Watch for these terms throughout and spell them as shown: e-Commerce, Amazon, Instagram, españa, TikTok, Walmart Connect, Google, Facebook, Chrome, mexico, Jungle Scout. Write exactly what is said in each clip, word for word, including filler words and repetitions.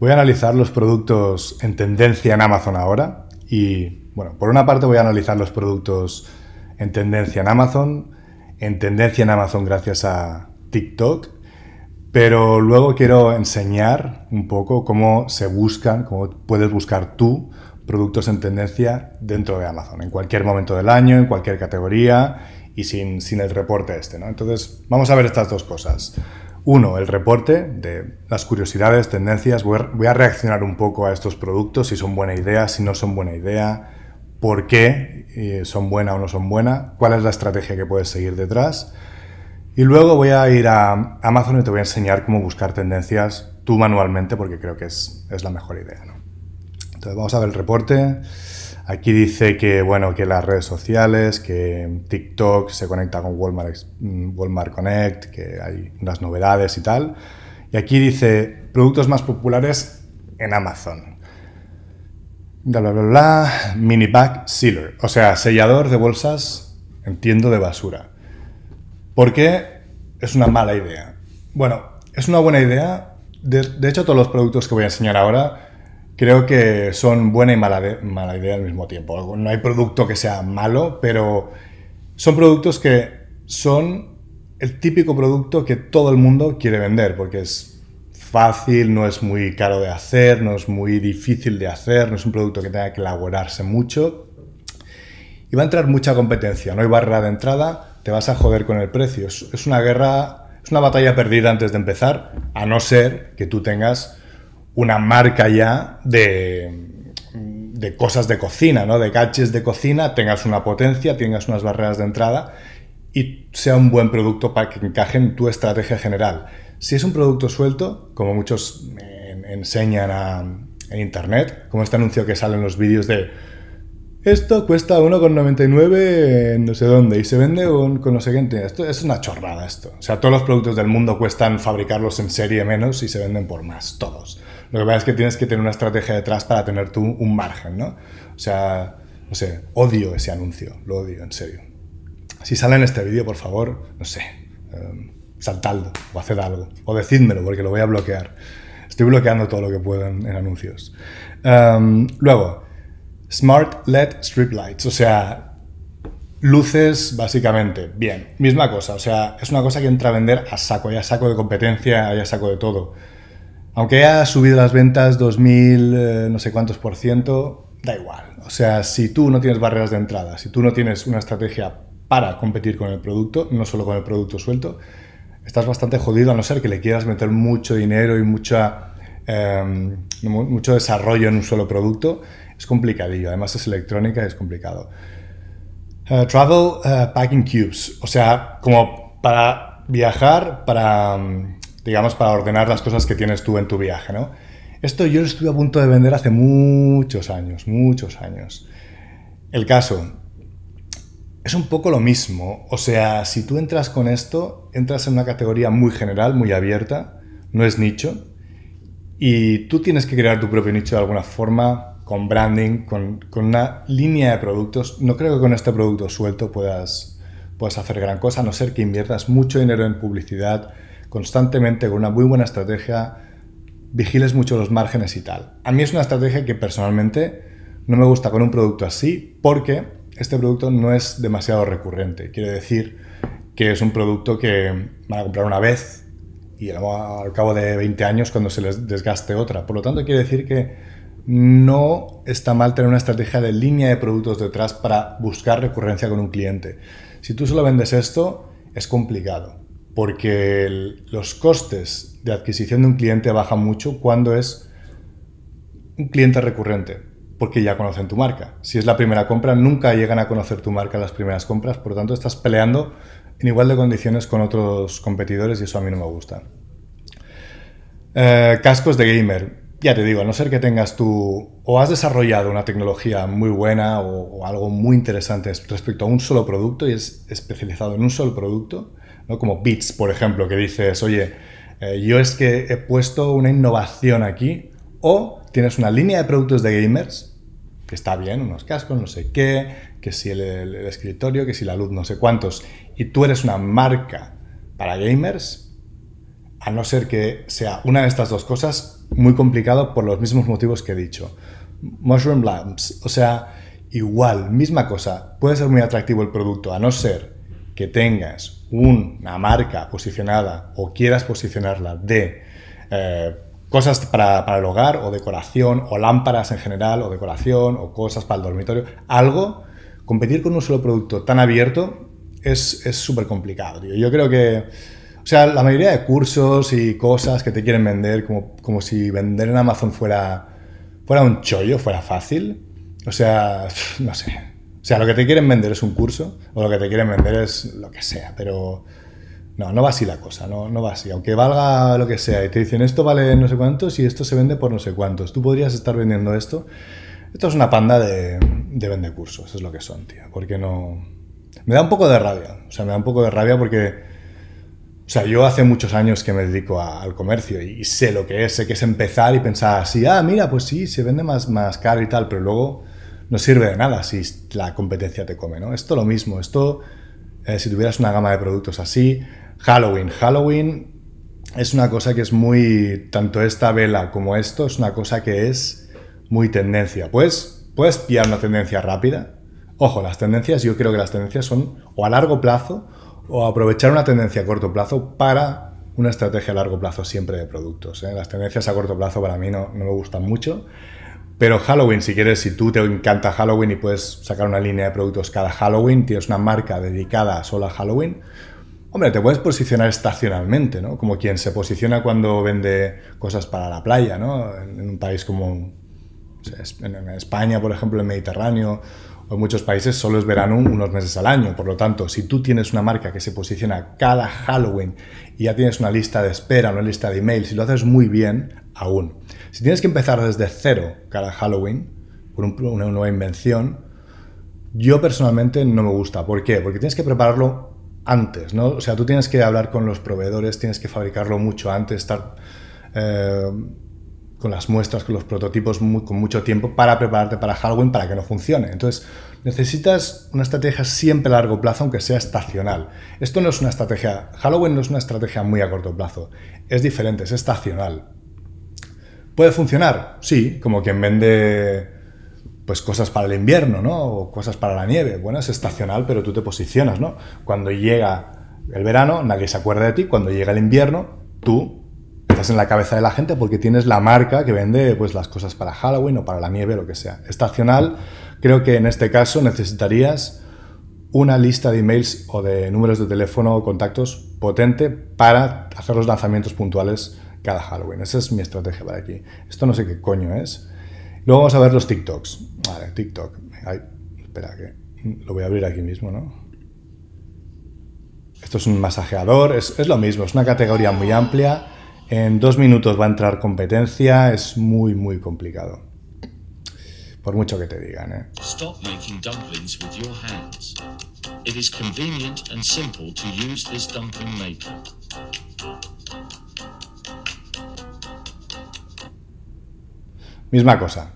Voy a analizar los productos en tendencia en Amazon ahora y, bueno, por una parte voy a analizar los productos en tendencia en Amazon, en tendencia en Amazon gracias a TikTok, pero luego quiero enseñar un poco cómo se buscan, cómo puedes buscar tú productos en tendencia dentro de Amazon, en cualquier momento del año, en cualquier categoría y sin, sin el reporte este, ¿no? Entonces, vamos a ver estas dos cosas. Uno, el reporte de las curiosidades, tendencias. Voy a reaccionar un poco a estos productos, si son buena idea, si no son buena idea, por qué son buena o no son buena, cuál es la estrategia que puedes seguir detrás. Y luego voy a ir a Amazon y te voy a enseñar cómo buscar tendencias tú manualmente, porque creo que es, es la mejor idea, ¿no? Entonces, vamos a ver el reporte. Aquí dice que, bueno, que las redes sociales, que TikTok se conecta con Walmart, Walmart Connect, que hay unas novedades y tal. Y aquí dice productos más populares en Amazon. Bla, bla, bla, bla. Mini bag sealer, o sea, sellador de bolsas, entiendo, de basura. ¿Por qué es una mala idea? Bueno, es una buena idea. De, de hecho, todos los productos que voy a enseñar ahora creo que son buena y mala, de, mala idea al mismo tiempo. No hay producto que sea malo, pero son productos que son el típico producto que todo el mundo quiere vender, porque es fácil, no es muy caro de hacer, no es muy difícil de hacer, no es un producto que tenga que elaborarse mucho. Y va a entrar mucha competencia, no hay barrera de entrada, te vas a joder con el precio. Es una guerra, es una batalla perdida antes de empezar, a no ser que tú tengas una marca ya de, de cosas de cocina, ¿no? De gadgets de cocina, tengas una potencia, tengas unas barreras de entrada y sea un buen producto para que encaje en tu estrategia general. Si es un producto suelto, como muchos me enseñan a, en internet, como este anuncio que sale en los vídeos de esto cuesta uno con noventa y nueve en no sé dónde y se vende con, con no sé qué. Esto es una chorrada esto. O sea, todos los productos del mundo cuestan fabricarlos en serie menos y se venden por más, todos. Lo que pasa es que tienes que tener una estrategia detrás para tener tú un margen, ¿no? O sea, no sé, odio ese anuncio, lo odio, en serio. Si sale en este vídeo, por favor, no sé, eh, saltadlo o haced algo. O decídmelo, porque lo voy a bloquear. Estoy bloqueando todo lo que puedo en, en anuncios. Um, luego, Smart L E D Strip Lights, o sea, luces básicamente, bien, misma cosa, o sea, es una cosa que entra a vender a saco, ya saco de competencia, haya saco de todo. Aunque haya subido las ventas dos mil, eh, no sé cuántos por ciento, da igual. O sea, si tú no tienes barreras de entrada, si tú no tienes una estrategia para competir con el producto, no solo con el producto suelto, estás bastante jodido, a no ser que le quieras meter mucho dinero y mucha... Eh, mucho desarrollo en un solo producto. Es complicadillo, además es electrónica y es complicado. Uh, travel uh, Packing Cubes, o sea, como para viajar, para, digamos, para ordenar las cosas que tienes tú en tu viaje, ¿no? Esto yo lo estuve a punto de vender hace muchos años, muchos años. El caso es un poco lo mismo, o sea, si tú entras con esto, entras en una categoría muy general, muy abierta, no es nicho. Y tú tienes que crear tu propio nicho de alguna forma, con branding, con, con una línea de productos. No creo que con este producto suelto puedas, puedas hacer gran cosa, a no ser que inviertas mucho dinero en publicidad, constantemente, con una muy buena estrategia, vigiles mucho los márgenes y tal. A mí es una estrategia que personalmente no me gusta con un producto así, porque este producto no es demasiado recurrente. Quiere decir que es un producto que van a comprar una vez, y al cabo de veinte años cuando se les desgaste otra. Por lo tanto, quiere decir que no está mal tener una estrategia de línea de productos detrás para buscar recurrencia con un cliente. Si tú solo vendes esto, es complicado, porque el, los costes de adquisición de un cliente bajan mucho cuando es un cliente recurrente, porque ya conocen tu marca. Si es la primera compra, nunca llegan a conocer tu marca en las primeras compras, por lo tanto estás peleando en igual de condiciones con otros competidores y eso a mí no me gusta. Eh, cascos de gamer. Ya te digo, a no ser que tengas tú o has desarrollado una tecnología muy buena o, o algo muy interesante respecto a un solo producto y es especializado en un solo producto, ¿no? Como Beats, por ejemplo, que dices, oye, eh, yo es que he puesto una innovación aquí, o tienes una línea de productos de gamers, que está bien, unos cascos, no sé qué, que si el, el, el escritorio, que si la luz, no sé cuántos, y tú eres una marca para gamers, a no ser que sea una de estas dos cosas, muy complicado por los mismos motivos que he dicho. Mushroom Labs, o sea, igual, misma cosa, puede ser muy atractivo el producto, a no ser que tengas una marca posicionada o quieras posicionarla de eh, cosas para, para el hogar o decoración o lámparas en general o decoración o cosas para el dormitorio, algo, competir con un solo producto tan abierto es súper complicado, tío. Yo creo que, o sea, la mayoría de cursos y cosas que te quieren vender, como, como si vender en Amazon fuera, fuera un chollo, fuera fácil, o sea, no sé. O sea, lo que te quieren vender es un curso o lo que te quieren vender es lo que sea, pero no, no va así la cosa, no, no va así. Aunque valga lo que sea y te dicen esto vale no sé cuántos y esto se vende por no sé cuántos, tú podrías estar vendiendo esto. Esto es una panda de, de vendecursos, es lo que son, tío, porque no... Me da un poco de rabia, o sea, me da un poco de rabia porque... O sea, yo hace muchos años que me dedico a, al comercio y, y sé lo que es, sé que es empezar y pensar así, ah, mira, pues sí, se vende más, más caro y tal, pero luego... no sirve de nada si la competencia te come, ¿no? Esto lo mismo, esto, eh, si tuvieras una gama de productos así, Halloween. Halloween es una cosa que es muy, tanto esta vela como esto, es una cosa que es muy tendencia. Pues, puedes pillar una tendencia rápida. Ojo, las tendencias, yo creo que las tendencias son o a largo plazo o aprovechar una tendencia a corto plazo para una estrategia a largo plazo siempre de productos, ¿eh? Las tendencias a corto plazo para mí no, no me gustan mucho. Pero Halloween, si quieres, si tú te encanta Halloween y puedes sacar una línea de productos cada Halloween, tienes una marca dedicada solo a Halloween, hombre, te puedes posicionar estacionalmente, ¿no? Como quien se posiciona cuando vende cosas para la playa, ¿no? En un país como en España, por ejemplo, el Mediterráneo, o en muchos países solo es verano unos meses al año. Por lo tanto, si tú tienes una marca que se posiciona cada Halloween y ya tienes una lista de espera, una lista de emails, si lo haces muy bien, aún. Si tienes que empezar desde cero cada Halloween, por un, una nueva invención, yo personalmente no me gusta. ¿Por qué? Porque tienes que prepararlo antes, ¿no? O sea, tú tienes que hablar con los proveedores, tienes que fabricarlo mucho antes, estar eh, con las muestras, con los prototipos muy, con mucho tiempo para prepararte para Halloween para que no funcione. Entonces, necesitas una estrategia siempre a largo plazo, aunque sea estacional. Esto no es una estrategia... Halloween no es una estrategia muy a corto plazo. Es diferente, es estacional. ¿Puede funcionar? Sí, como quien vende pues cosas para el invierno, ¿no? O cosas para la nieve. Bueno, es estacional, pero tú te posicionas, ¿no? Cuando llega el verano, nadie se acuerda de ti. Cuando llega el invierno, tú estás en la cabeza de la gente porque tienes la marca que vende pues las cosas para Halloween o para la nieve, lo que sea. Estacional, creo que en este caso necesitarías una lista de emails o de números de teléfono o contactos potente para hacer los lanzamientos puntuales cada Halloween. Esa es mi estrategia para aquí. Esto no sé qué coño es. Luego vamos a ver los TikToks. Vale, TikTok. Ay, espera, que lo voy a abrir aquí mismo, ¿no? Esto es un masajeador. Es, es lo mismo. Es una categoría muy amplia. En dos minutos va a entrar competencia. Es muy, muy complicado. Por mucho que te digan, ¿eh? Stop making dumplings with your hands. It is convenient and simple to use this dumpling maker. Misma cosa,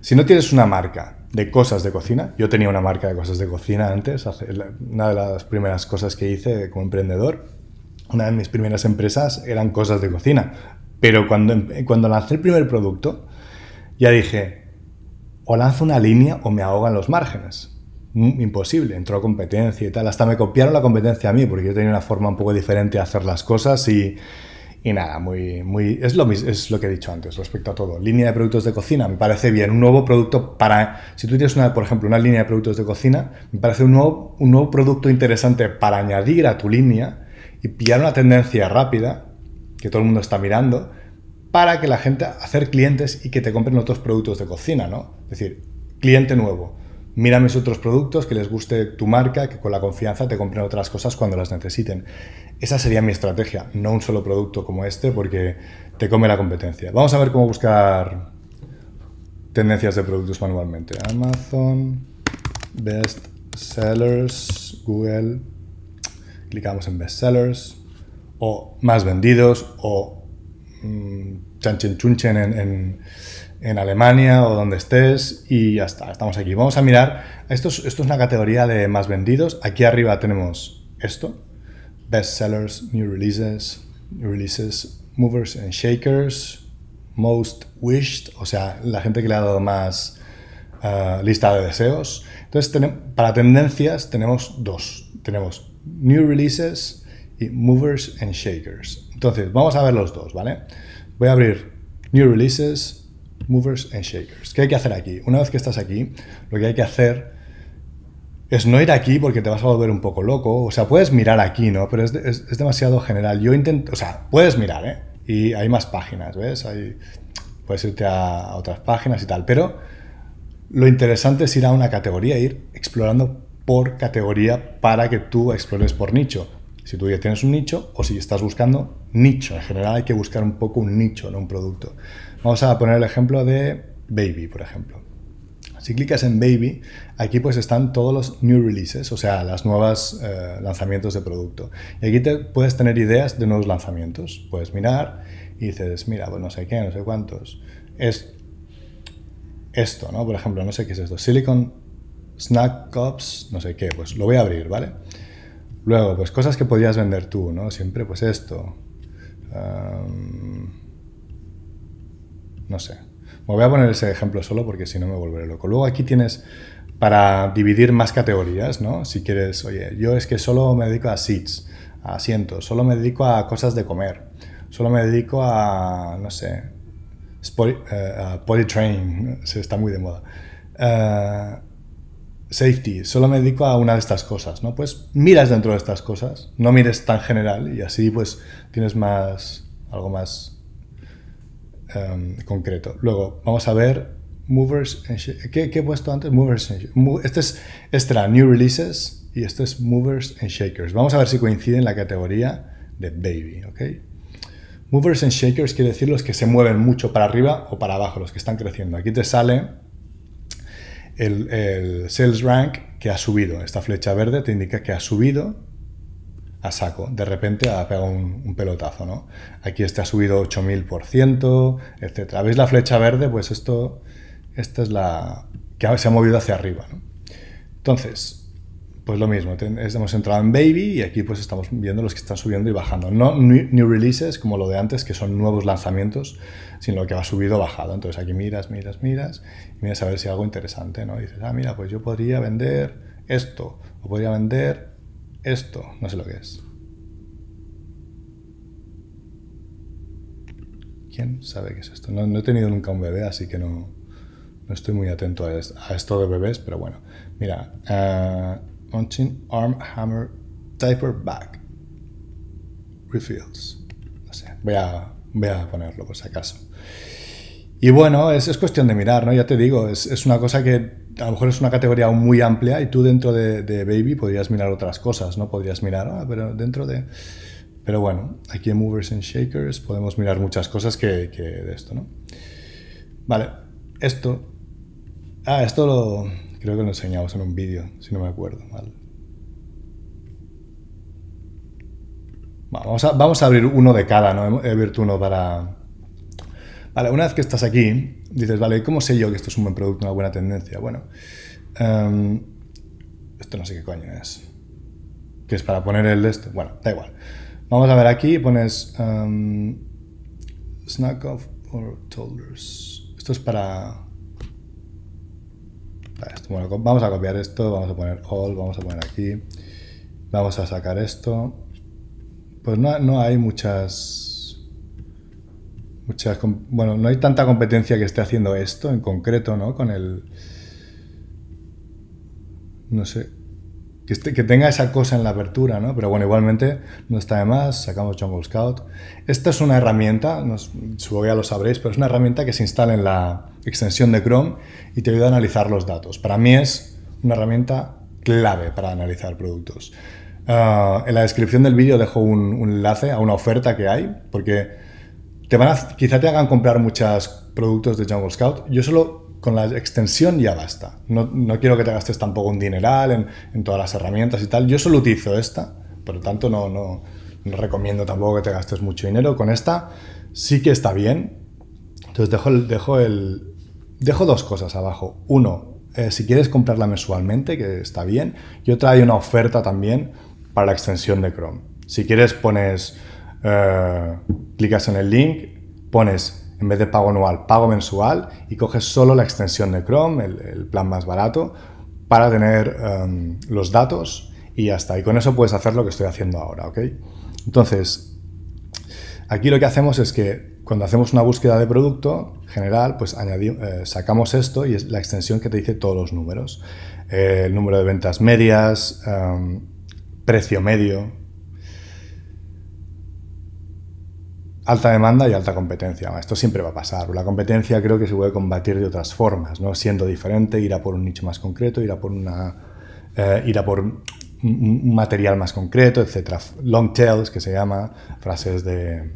si no tienes una marca de cosas de cocina, yo tenía una marca de cosas de cocina antes, una de las primeras cosas que hice como emprendedor, una de mis primeras empresas eran cosas de cocina, pero cuando, cuando lancé el primer producto ya dije, o lanzo una línea o me ahogan los márgenes, imposible, entró competencia y tal, hasta me copiaron la competencia a mí porque yo tenía una forma un poco diferente de hacer las cosas y... Y nada, muy, muy, es, lo, es lo que he dicho antes respecto a todo. Línea de productos de cocina, me parece bien. Un nuevo producto para... Si tú tienes, una, por ejemplo, una línea de productos de cocina, me parece un nuevo, un nuevo producto interesante para añadir a tu línea y pillar una tendencia rápida que todo el mundo está mirando para que la gente... Hacer clientes y que te compren otros productos de cocina, ¿no? Es decir, cliente nuevo. Mira mis otros productos, que les guste tu marca, que con la confianza te compren otras cosas cuando las necesiten. Esa sería mi estrategia, no un solo producto como este, porque te come la competencia. Vamos a ver cómo buscar tendencias de productos manualmente. Amazon, Best Sellers, Google. Clicamos en Best Sellers, o más vendidos, o mmm, chanchen chunchen en... en en Alemania o donde estés y ya está, estamos aquí. Vamos a mirar, esto es, esto es una categoría de más vendidos, aquí arriba tenemos esto, Best Sellers, New Releases, New Releases, Movers and Shakers, most wished, o sea, la gente que le ha dado más uh, lista de deseos. Entonces, para tendencias tenemos dos. Tenemos new releases y movers and shakers. Entonces, vamos a ver los dos, ¿vale? Voy a abrir new releases, movers and shakers. ¿Qué hay que hacer aquí? Una vez que estás aquí, lo que hay que hacer es no ir aquí porque te vas a volver un poco loco. O sea, puedes mirar aquí, ¿no? Pero es, de, es, es demasiado general. Yo intento... O sea, puedes mirar, ¿eh? Y hay más páginas, ¿ves? Hay, puedes irte a, a otras páginas y tal. Pero lo interesante es ir a una categoría, ir explorando por categoría para que tú explores por nicho. Si tú ya tienes un nicho o si estás buscando nicho. En general hay que buscar un poco un nicho, no un producto. Vamos a poner el ejemplo de Baby, por ejemplo. Si clicas en Baby, aquí pues están todos los new releases, o sea, las nuevas eh, lanzamientos de producto. Y aquí te puedes tener ideas de nuevos lanzamientos. Puedes mirar y dices, mira, pues no sé qué, no sé cuántos. Es esto, ¿no? Por ejemplo, no sé qué es esto. Silicon Snack Cups, no sé qué. Pues lo voy a abrir, ¿vale? Luego, pues cosas que podías vender tú, ¿no? Siempre pues esto. Um, no sé. Me voy a poner ese ejemplo solo porque si no me volveré loco. Luego aquí tienes para dividir más categorías, ¿no? Si quieres, oye, yo es que solo me dedico a seats, a asientos, solo me dedico a cosas de comer, solo me dedico a, no sé, sport, uh, a potty train, se está muy de moda. Uh, safety, solo me dedico a una de estas cosas, ¿no? Pues miras dentro de estas cosas, no mires tan general y así pues tienes más, algo más... Um, concreto. Luego vamos a ver movers and shakers. ¿Qué, qué he puesto antes? Movers and shakers. Este es extra new releases y este es movers and shakers. Vamos a ver si coincide en la categoría de Baby, ¿ok? Movers and shakers quiere decir los que se mueven mucho para arriba o para abajo, los que están creciendo. Aquí te sale el, el sales rank que ha subido. Esta flecha verde te indica que ha subido a saco, de repente ha pegado un, un pelotazo, ¿no? Aquí este ha subido ocho mil por ciento, etcétera. ¿Veis la flecha verde? Pues esto, esta es la que se ha movido hacia arriba, ¿no? Entonces, pues lo mismo, ten, es, hemos entrado en Baby y aquí pues estamos viendo los que están subiendo y bajando. No new, new releases, como lo de antes, que son nuevos lanzamientos, sino lo que ha subido o bajado. Entonces aquí miras, miras, miras, y miras a ver si hay algo interesante, ¿no? Y dices, ah, mira, pues yo podría vender esto, o podría vender... esto, no sé lo que es. ¿Quién sabe qué es esto? No, no he tenido nunca un bebé, así que no, no estoy muy atento a, es, a esto de bebés, pero bueno. Mira, uh, Launching Arm Hammer Diaper Bag Refills. No sé, voy a, voy a ponerlo por si acaso. Y bueno, es, es cuestión de mirar, ¿no? Ya te digo, es, es una cosa que a lo mejor es una categoría muy amplia y tú dentro de, de Baby podrías mirar otras cosas, ¿no? Podrías mirar, ah, pero dentro de... Pero bueno, aquí en Movers and Shakers podemos mirar muchas cosas que, que de esto, ¿no? Vale, esto... Ah, esto lo... creo que lo enseñamos en un vídeo, si no me acuerdo mal. Vale, vamos a, vamos a abrir uno de cada, ¿no? He abierto uno para... Vale, una vez que estás aquí, dices, vale, ¿cómo sé yo que esto es un buen producto, una buena tendencia? Bueno, um, esto no sé qué coño es. ¿Qué es para poner el de esto? Bueno, da igual. Vamos a ver aquí, pones um, Snack Off or Toddlers. Esto es para... para esto. Bueno, vamos a copiar esto, vamos a poner All, vamos a poner aquí. Vamos a sacar esto. Pues no, no hay muchas... Muchas, bueno, no hay tanta competencia que esté haciendo esto en concreto, ¿no? Con el... No sé. Que, este, que tenga esa cosa en la apertura, ¿no? Pero bueno, igualmente no está de más. Sacamos Jungle Scout. Esta es una herramienta, no, supongo que ya lo sabréis, pero es una herramienta que se instala en la extensión de Chrome y te ayuda a analizar los datos. Para mí es una herramienta clave para analizar productos. Uh, en la descripción del vídeo dejo un, un enlace a una oferta que hay, porque... Te van a, quizá te hagan comprar muchos productos de Jungle Scout. Yo solo con la extensión ya basta. No, no quiero que te gastes tampoco un dineral en, en todas las herramientas y tal. Yo solo utilizo esta, por lo tanto no, no, no recomiendo tampoco que te gastes mucho dinero. Con esta sí que está bien. Entonces dejo, el, dejo, el, dejo dos cosas abajo. Uno, eh, si quieres comprarla mensualmente, que está bien. Y otra, hay una oferta también para la extensión de Chrome. Si quieres pones... Uh, clicas en el link, pones en vez de pago anual, pago mensual, y coges solo la extensión de Chrome, el, el plan más barato, para tener um, los datos y ya está. Y con eso puedes hacer lo que estoy haciendo ahora, ¿ok? Entonces, aquí lo que hacemos es que cuando hacemos una búsqueda de producto general, pues añadimos, eh, sacamos esto y es la extensión que te dice todos los números. Eh, el número de ventas medias, um, precio medio, alta demanda y alta competencia. Esto siempre va a pasar. La competencia creo que se puede combatir de otras formas, ¿no? Siendo diferente, ir a por un nicho más concreto, ir a por una, eh, ir a por un material más concreto, etcétera. Long tails, que se llama, frases de,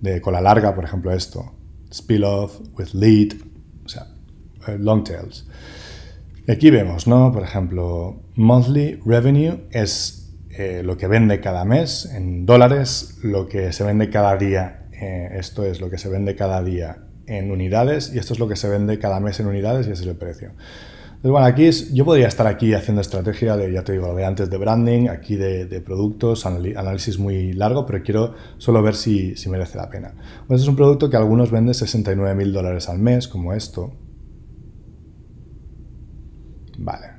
de cola larga, por ejemplo esto. Spill off with lead, o sea, eh, long tails. Aquí vemos, ¿no? Por ejemplo, monthly revenue es Eh, lo que vende cada mes en dólares, lo que se vende cada día, eh, esto es lo que se vende cada día en unidades, y esto es lo que se vende cada mes en unidades, y ese es el precio. Entonces, bueno, aquí es, yo podría estar aquí haciendo estrategia de, ya te digo, de antes de branding, aquí de, de productos, análisis muy largo, pero quiero solo ver si, si merece la pena. Pues es un producto que algunos venden sesenta y nueve mil dólares al mes, como esto. Vale.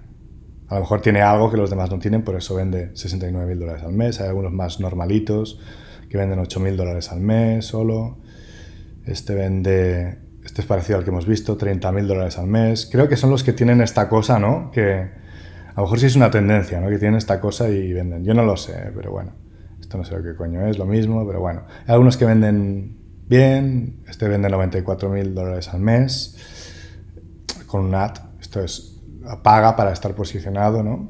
A lo mejor tiene algo que los demás no tienen, por eso vende sesenta y nueve mil dólares al mes. Hay algunos más normalitos que venden ocho mil dólares al mes solo. Este vende, este es parecido al que hemos visto, treinta mil dólares al mes. Creo que son los que tienen esta cosa, ¿no? Que a lo mejor sí es una tendencia, ¿no? Que tienen esta cosa y venden. Yo no lo sé, pero bueno. Esto no sé lo que coño es, lo mismo, pero bueno. Hay algunos que venden bien. Este vende noventa y cuatro mil dólares al mes con un ad. Esto es paga para estar posicionado, ¿no?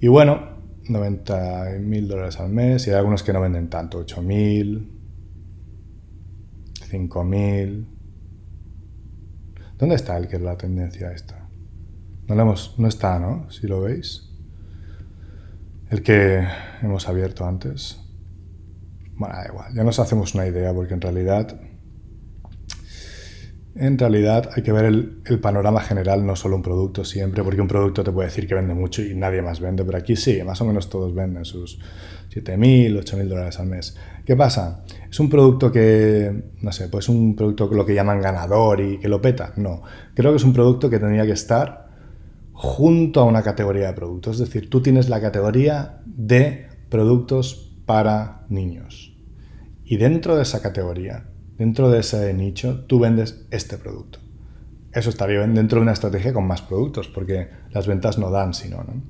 Y bueno, noventa mil dólares al mes, y hay algunos que no venden tanto, ocho mil, cinco mil. ¿Dónde está el que es la tendencia esta? No lo hemos, no está, ¿no? Si lo veis. El que hemos abierto antes. Bueno, da igual, ya nos hacemos una idea, porque en realidad... En realidad hay que ver el, el panorama general, no solo un producto siempre, porque un producto te puede decir que vende mucho y nadie más vende, pero aquí sí, más o menos todos venden sus siete mil, ocho mil dólares al mes. ¿Qué pasa? ¿Es un producto que, no sé, pues un producto lo que llaman ganador y que lo peta? No, creo que es un producto que tendría que estar junto a una categoría de productos, es decir, tú tienes la categoría de productos para niños y dentro de esa categoría, dentro de ese nicho, tú vendes este producto. Eso estaría bien dentro de una estrategia con más productos, porque las ventas no dan si no, ¿no?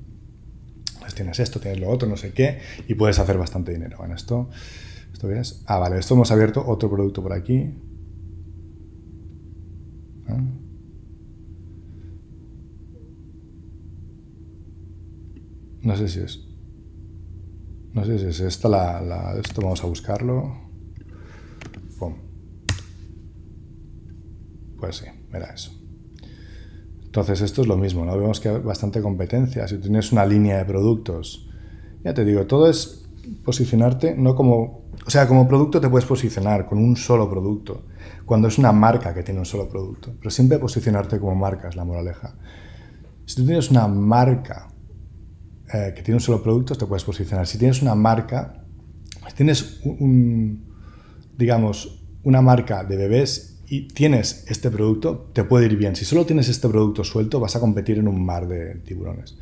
Pues tienes esto, tienes lo otro, no sé qué, y puedes hacer bastante dinero. Bueno, esto, ¿esto qué es? Ah, vale, esto hemos abierto otro producto por aquí. ¿Ah? No sé si es... No sé si es esta la... la esto vamos a buscarlo... Pues sí, era eso. Entonces esto es lo mismo, ¿no? Vemos que hay bastante competencia. Si tienes una línea de productos, ya te digo, todo es posicionarte, no como... O sea, como producto te puedes posicionar con un solo producto, cuando es una marca que tiene un solo producto, pero siempre posicionarte como marca es la moraleja. Si tú tienes una marca eh, que tiene un solo producto, te puedes posicionar. Si tienes una marca, si tienes un, un digamos, una marca de bebés, y tienes este producto, te puede ir bien. Si solo tienes este producto suelto, vas a competir en un mar de tiburones.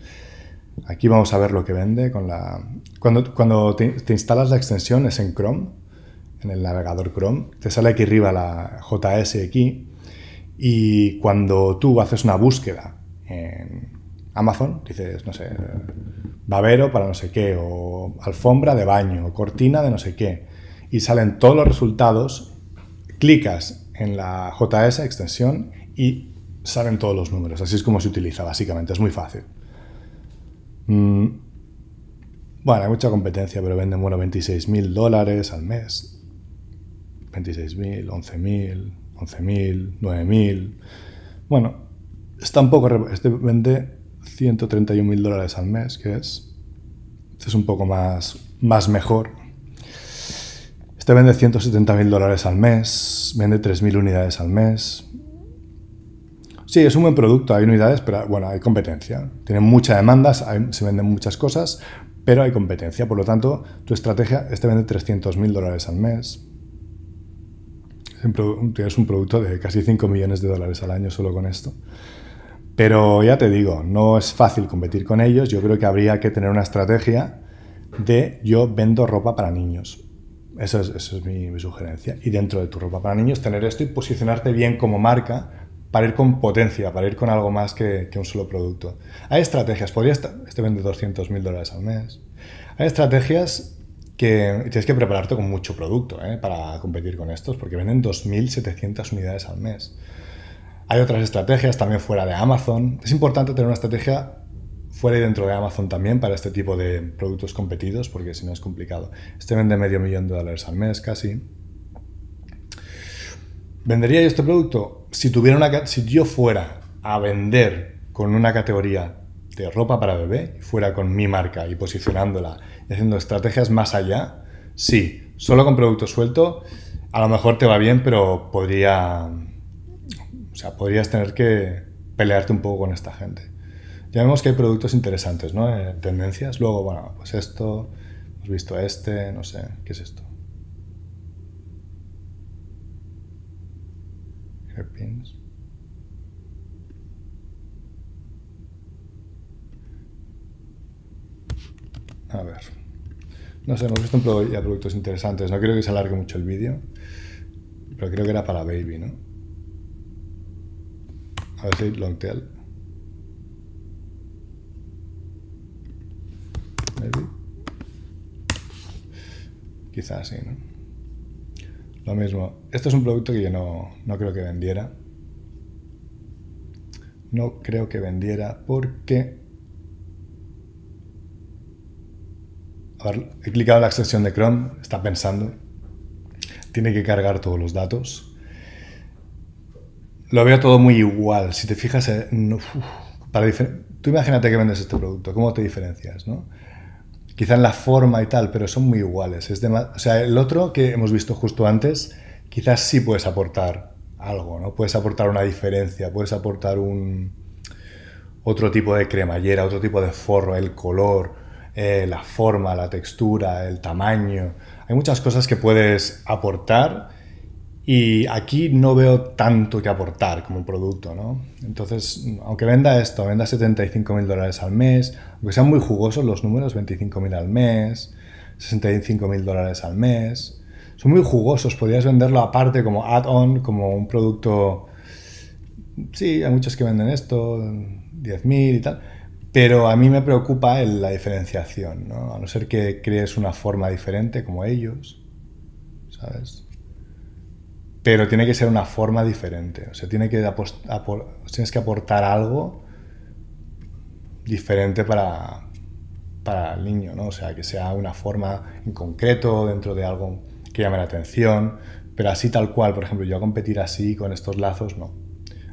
Aquí vamos a ver lo que vende. Con la... Cuando, cuando te, te instalas la extensión, es en Chrome, en el navegador Chrome, te sale aquí arriba la J S aquí, y cuando tú haces una búsqueda en Amazon, dices, no sé, babero para no sé qué, o alfombra de baño, o cortina de no sé qué, y salen todos los resultados, clicas en la J S extensión y salen todos los números. Así es como se utiliza, básicamente. Es muy fácil. Mm. Bueno, hay mucha competencia, pero venden, bueno, veintiséis mil dólares al mes. veintiséis mil, once mil, once mil, nueve mil. Bueno, está un poco... Este vende ciento treinta y un mil dólares al mes, que es... Este es un poco más, más mejor. Este vende ciento setenta mil dólares al mes, vende tres mil unidades al mes. Sí, es un buen producto, hay unidades, pero bueno, hay competencia. Tienen mucha demanda, hay, se venden muchas cosas, pero hay competencia. Por lo tanto, tu estrategia, este vende trescientos mil dólares al mes. tienes un producto de casi cinco millones de dólares al año solo con esto. Pero ya te digo, no es fácil competir con ellos. Yo creo que habría que tener una estrategia de yo vendo ropa para niños. Esa es, esa es mi, mi sugerencia. Y dentro de tu ropa para niños, tener esto y posicionarte bien como marca para ir con potencia, para ir con algo más que, que un solo producto. Hay estrategias. Podría estar, este vende doscientos mil dólares al mes. Hay estrategias que tienes que prepararte con mucho producto, ¿eh?, para competir con estos, porque venden dos mil setecientas unidades al mes. Hay otras estrategias también fuera de Amazon. Es importante tener una estrategia fuera y dentro de Amazon también para este tipo de productos competidos, porque si no es complicado. Este vende medio millón de dólares al mes casi. ¿Vendería yo este producto? Si tuviera una, si yo fuera a vender con una categoría de ropa para bebé, fuera con mi marca y posicionándola y haciendo estrategias más allá, sí. Solo con producto suelto a lo mejor te va bien, pero podría... O sea, podrías tener que pelearte un poco con esta gente. Ya vemos que hay productos interesantes, ¿no? Eh, tendencias. Luego, bueno, pues esto, hemos visto este, no sé, ¿qué es esto? Hairpins. A ver. No sé, hemos visto un pro- ya productos interesantes. No creo que se alargue mucho el vídeo, pero creo que era para baby, ¿no? A ver si long tail. Maybe. Quizás sí, ¿no? Lo mismo. Esto es un producto que yo no, no creo que vendiera. No creo que vendiera porque... A ver, he clicado en la extensión de Chrome. Está pensando. Tiene que cargar todos los datos. Lo veo todo muy igual. Si te fijas, no, uf, para tú imagínate que vendes este producto, ¿cómo te diferencias, no? Quizá en la forma y tal, pero son muy iguales. Es de o sea, el otro que hemos visto justo antes, quizás sí puedes aportar algo, ¿no? Puedes aportar una diferencia, puedes aportar un otro tipo de cremallera, otro tipo de forro, el color, eh, la forma, la textura, el tamaño. Hay muchas cosas que puedes aportar. Y aquí no veo tanto que aportar como producto, ¿no? Entonces, aunque venda esto, venda setenta y cinco mil dólares al mes, aunque sean muy jugosos los números, veinticinco mil al mes, sesenta y cinco mil dólares al mes, son muy jugosos, podrías venderlo aparte como add-on, como un producto... Sí, hay muchos que venden esto, diez mil y tal, pero a mí me preocupa la diferenciación, ¿no? A no ser que crees una forma diferente como ellos, ¿sabes? Pero tiene que ser una forma diferente, o sea, tiene que tienes que aportar algo diferente para, para el niño, ¿no? O sea, que sea una forma en concreto, dentro de algo que llame la atención, pero así tal cual, por ejemplo, yo a competir así con estos lazos, no.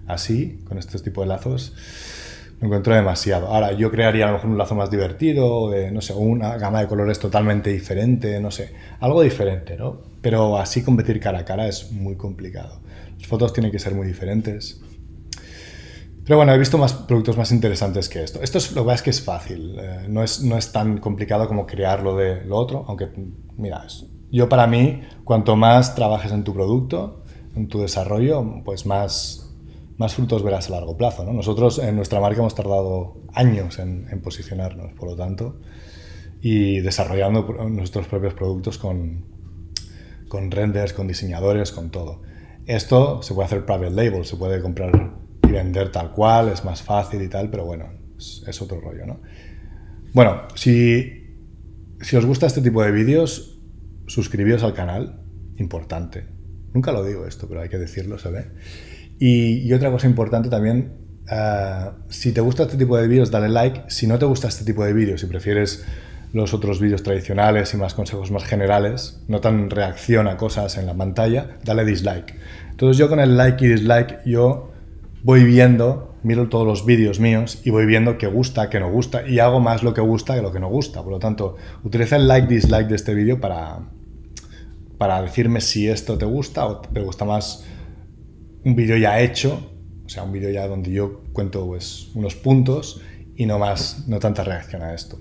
Así, con este tipo de lazos, me encuentro demasiado. Ahora, yo crearía a lo mejor un lazo más divertido, de, no sé, una gama de colores totalmente diferente, no sé, algo diferente, ¿no? Pero así competir cara a cara es muy complicado. Las fotos tienen que ser muy diferentes. Pero bueno, he visto más productos más interesantes que esto. Esto es, lo que pasa es que es fácil. Eh, no, es, no es tan complicado como crear lo de lo otro. Aunque, mira, yo para mí, cuanto más trabajes en tu producto, en tu desarrollo, pues más, más frutos verás a largo plazo, ¿no? Nosotros en nuestra marca hemos tardado años en, en posicionarnos, por lo tanto, y desarrollando nuestros propios productos con... con renders, con diseñadores, con todo. Esto se puede hacer private label, se puede comprar y vender tal cual, es más fácil y tal, pero bueno, es, es otro rollo, ¿no? Bueno, si, si os gusta este tipo de vídeos, suscribíos al canal, importante. Nunca lo digo esto, pero hay que decirlo, se ve. Y, y otra cosa importante también, uh, si te gusta este tipo de vídeos, dale like. Si no te gusta este tipo de vídeos, si prefieres los otros vídeos tradicionales y más consejos más generales, no tan reacción a cosas en la pantalla, dale dislike. Entonces yo con el like y dislike yo voy viendo, miro todos los vídeos míos y voy viendo qué gusta, qué no gusta y hago más lo que gusta que lo que no gusta. Por lo tanto, utiliza el like, dislike de este vídeo para, para decirme si esto te gusta o te gusta más un vídeo ya hecho, o sea, un vídeo ya donde yo cuento pues, unos puntos y no más, no tanta reacción a esto.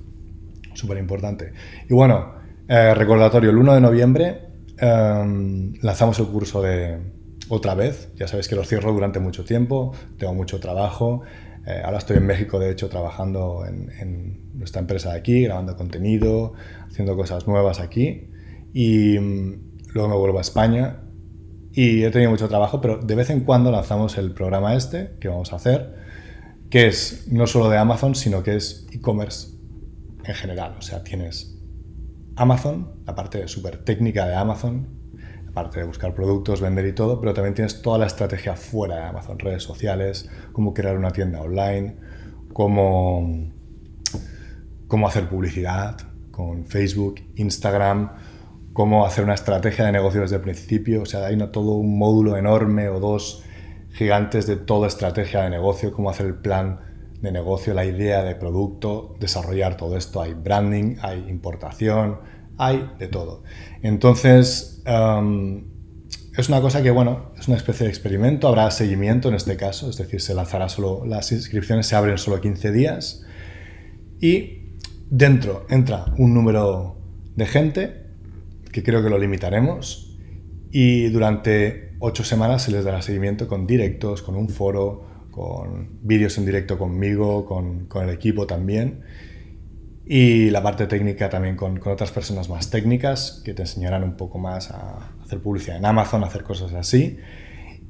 Súper importante. Y bueno, eh, recordatorio, el uno de noviembre um, lanzamos el curso de otra vez. Ya sabéis que lo cierro durante mucho tiempo, tengo mucho trabajo. Eh, ahora estoy en México, de hecho, trabajando en, en nuestra empresa de aquí, grabando contenido, haciendo cosas nuevas aquí. Y um, luego me vuelvo a España y he tenido mucho trabajo, pero de vez en cuando lanzamos el programa este que vamos a hacer, que es no solo de Amazon, sino que es e-commerce en general. O sea, tienes Amazon, la parte súper técnica de Amazon, la parte de buscar productos, vender y todo, pero también tienes toda la estrategia fuera de Amazon, redes sociales, cómo crear una tienda online, cómo, cómo hacer publicidad con Facebook, Instagram, cómo hacer una estrategia de negocio desde el principio. O sea, hay una, todo un módulo enorme o dos gigantes de toda estrategia de negocio, cómo hacer el plan de negocio, la idea de producto, desarrollar todo esto. Hay branding, hay importación, hay de todo. Entonces, um, es una cosa que, bueno, es una especie de experimento. Habrá seguimiento en este caso, es decir, se lanzará solo, las inscripciones se abren solo quince días y dentro entra un número de gente que creo que lo limitaremos, y durante ocho semanas se les dará seguimiento con directos, con un foro, con vídeos en directo conmigo, con, con el equipo también, y la parte técnica también con, con otras personas más técnicas que te enseñarán un poco más a hacer publicidad en Amazon, a hacer cosas así,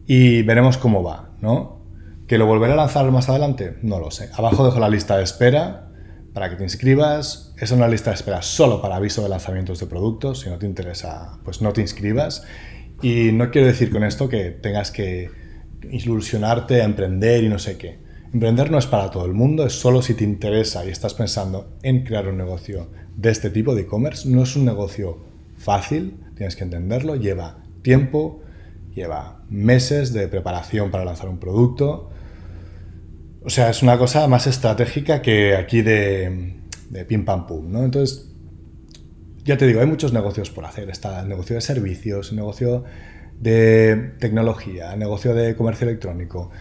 y veremos cómo va, ¿no? ¿Que lo volveré a lanzar más adelante? No lo sé. Abajo dejo la lista de espera para que te inscribas. Es una lista de espera solo para aviso de lanzamientos de productos. Si no te interesa, pues no te inscribas. Y no quiero decir con esto que tengas que ilusionarte a emprender y no sé qué. Emprender no es para todo el mundo, es solo si te interesa y estás pensando en crear un negocio de este tipo de e-commerce. No es un negocio fácil, tienes que entenderlo. Lleva tiempo, lleva meses de preparación para lanzar un producto. O sea, es una cosa más estratégica que aquí de, de pim pam pum, ¿no? Entonces, ya te digo, hay muchos negocios por hacer. Está el negocio de servicios, el negocio de tecnología, el negocio de comercio electrónico.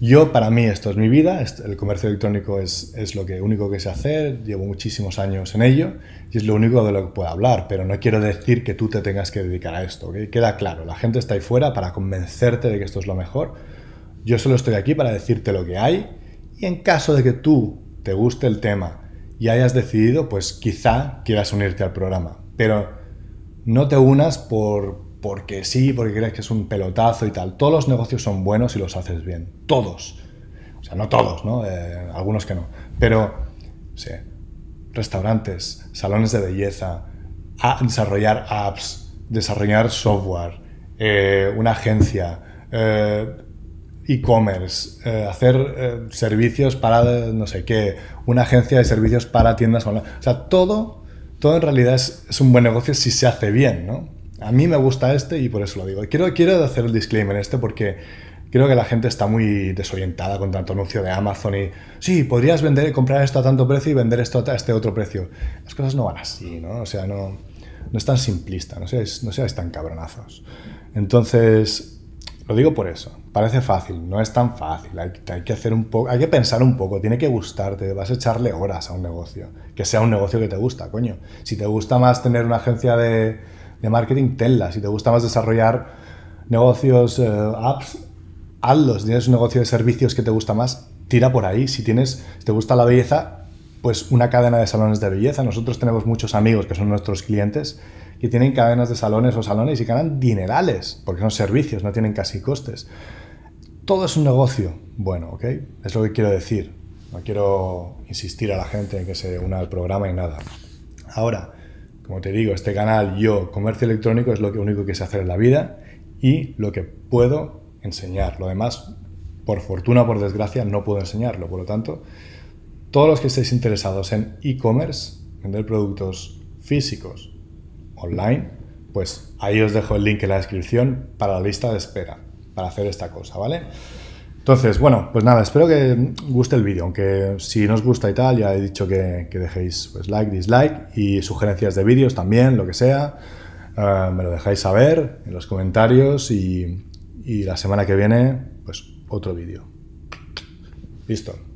Yo, para mí, esto es mi vida. El comercio electrónico es, es lo que, único que sé hacer. Llevo muchísimos años en ello y es lo único de lo que puedo hablar. Pero no quiero decir que tú te tengas que dedicar a esto, ¿ok? Queda claro, la gente está ahí fuera para convencerte de que esto es lo mejor. Yo solo estoy aquí para decirte lo que hay, y en caso de que tú te guste el tema y hayas decidido, pues quizá quieras unirte al programa. Pero no te unas por, porque sí, porque crees que es un pelotazo y tal. Todos los negocios son buenos si los haces bien. Todos. O sea, no todos, ¿no? Eh, algunos que no. Pero, no sé, restaurantes, salones de belleza, a desarrollar apps, desarrollar software, eh, una agencia, eh, e-commerce, eh, hacer eh, servicios para no sé qué, una agencia de servicios para tiendas online. O sea, todo, todo en realidad es, es un buen negocio si se hace bien, ¿no? A mí me gusta este y por eso lo digo. Quiero, quiero hacer el disclaimer este porque creo que la gente está muy desorientada con tanto anuncio de Amazon y sí, podrías vender, comprar esto a tanto precio y vender esto a este otro precio. Las cosas no van así, ¿no? O sea, no, no es tan simplista, no seáis, no seáis tan cabronazos. Entonces, lo digo por eso. Parece fácil, no es tan fácil. Hay, hay que hacer un poco, hay que pensar un poco, tiene que gustarte, vas a echarle horas a un negocio. Que sea un negocio que te gusta, coño. Si te gusta más tener una agencia de, de marketing, tenla. Si te gusta más desarrollar negocios, eh, apps, hazlos. Si tienes un negocio de servicios que te gusta más, tira por ahí. Si tienes, si te gusta la belleza, pues una cadena de salones de belleza. Nosotros tenemos muchos amigos que son nuestros clientes que tienen cadenas de salones o salones y ganan dinerales, porque son servicios, no tienen casi costes. Todo es un negocio. Bueno, ¿ok? Es lo que quiero decir. No quiero insistir a la gente en que se una al programa y nada. Ahora, como te digo, este canal, yo, comercio electrónico, es lo que único que sé hacer en la vida y lo que puedo enseñar. Lo demás, por fortuna o por desgracia, no puedo enseñarlo. Por lo tanto, todos los que estéis interesados en e-commerce, vender productos físicos, online, pues ahí os dejo el link en la descripción para la lista de espera, para hacer esta cosa, ¿vale? Entonces, bueno, pues nada, espero que guste el vídeo, aunque si no os gusta y tal, ya he dicho que, que dejéis pues like, dislike y sugerencias de vídeos también, lo que sea, uh, me lo dejáis saber en los comentarios y, y la semana que viene, pues otro vídeo. Listo.